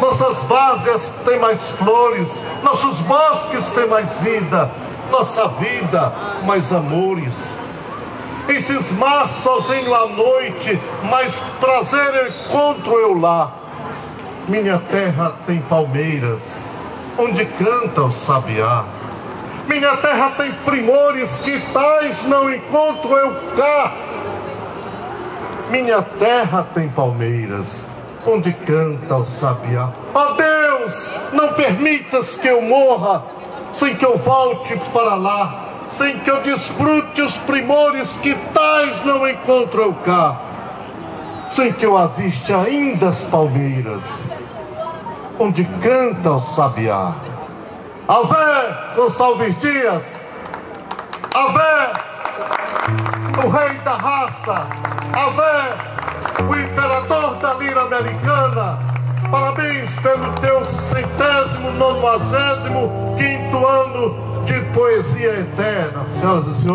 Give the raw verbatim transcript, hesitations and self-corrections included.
Nossas várzeas têm mais flores, nossos bosques têm mais vida, nossa vida mais amores. E cismar sozinho à noite, mas prazer encontro eu lá. Minha terra tem palmeiras, onde canta o sabiá. Minha terra tem primores, que tais não encontro eu cá. Minha terra tem palmeiras, onde canta o sabiá. Ó Deus, não permitas que eu morra, sem que eu volte para lá, sem que eu desfrute os primores que tais não encontro eu cá, sem que eu aviste ainda as palmeiras, onde canta o sabiá. Antônio Gonçalves Dias, Antônio, o rei da raça, Antônio, o imperador da lira americana, parabéns pelo teu centésimo, nonagésimo, quinto ano de poesia eterna, senhoras e senhores.